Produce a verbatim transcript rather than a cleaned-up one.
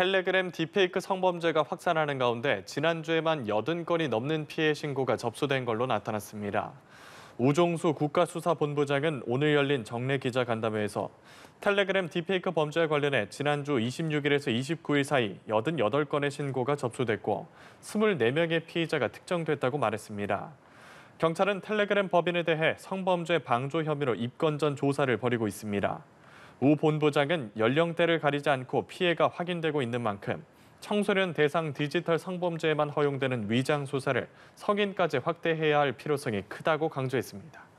텔레그램 딥페이크 성범죄가 확산하는 가운데 지난주에만 여든 건이 넘는 피해 신고가 접수된 걸로 나타났습니다. 우종수 국가수사본부장은 오늘 열린 정례 기자간담회에서 텔레그램 딥페이크 범죄와 관련해 지난주 이십육일에서 이십구일 사이 여든 여덟 건의 신고가 접수됐고 이십사 명의 피의자가 특정됐다고 말했습니다. 경찰은 텔레그램 법인에 대해 성범죄 방조 혐의로 입건 전 조사를 벌이고 있습니다. 우 본부장은 연령대를 가리지 않고 피해가 확인되고 있는 만큼 청소년 대상 디지털 성범죄에만 허용되는 위장 수사를 성인까지 확대해야 할 필요성이 크다고 강조했습니다.